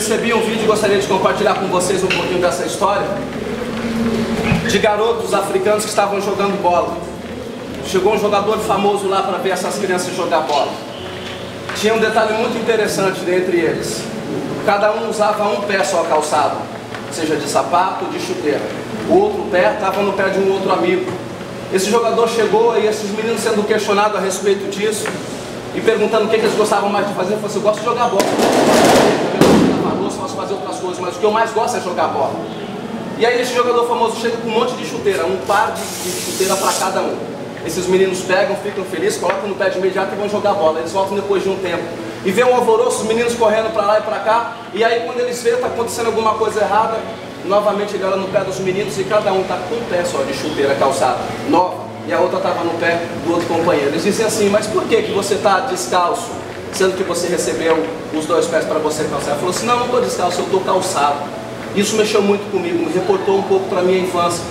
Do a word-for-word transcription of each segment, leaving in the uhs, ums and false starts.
recebi um vídeo e gostaria de compartilhar com vocês um pouquinho dessa história de garotos africanos que estavam jogando bola. Chegou um jogador famoso lá para ver essas crianças jogar bola. Tinha um detalhe muito interessante dentre eles. Cada um usava um pé só calçado, seja de sapato ou de chuteira. O outro pé estava no pé de um outro amigo. Esse jogador chegou e esses meninos sendo questionados a respeito disso e perguntando o que, que eles gostavam mais de fazer. Ele falou assim: eu gosto de jogar bola. Eu gosto de fazer outras coisas, mas o que eu mais gosto é jogar bola. E aí esse jogador famoso chega com um monte de chuteira, um par de chuteira para cada um. Esses meninos pegam, ficam felizes, colocam no pé de imediato e vão jogar bola. Eles voltam depois de um tempo e vê um alvoroço, os meninos correndo para lá e para cá. E aí quando eles veem que está acontecendo alguma coisa errada, novamente ele olha no pé dos meninos e cada um está com um pé só de chuteira calçada nova e a outra estava no pé do outro companheiro. Eles dizem assim: mas por que que você está descalço, sendo que você recebeu os dois pés para você calçar? Ele falou assim: não, não estou descalço, eu estou calçado. Isso mexeu muito comigo, me reportou um pouco para a minha infância,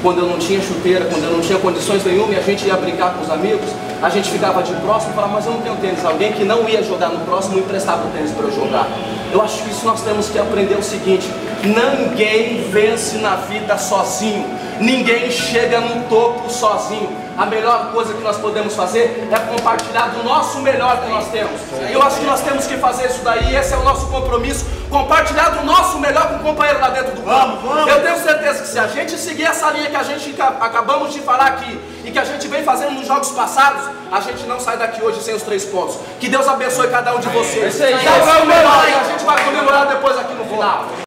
quando eu não tinha chuteira, quando eu não tinha condições nenhuma e a gente ia brincar com os amigos, a gente ficava de próximo e falava: mas eu não tenho tênis. Alguém que não ia jogar no próximo emprestava o tênis para eu jogar. Eu acho que isso nós temos que aprender o seguinte: ninguém vence na vida sozinho, ninguém chega no topo sozinho. A melhor coisa que nós podemos fazer é compartilhar do nosso melhor que nós temos. Eu acho que nós temos que fazer isso daí, esse é o nosso compromisso, compartilhar do nosso melhor com o companheiro lá dentro do campo. Eu tenho certeza que se a gente seguir essa linha que a gente acabamos de falar aqui e que a gente vem fazendo nos jogos passados, a gente não sai daqui hoje sem os três pontos. Que Deus abençoe cada um de vocês. Dá pra comemorar, a gente vai comemorar depois aqui no final.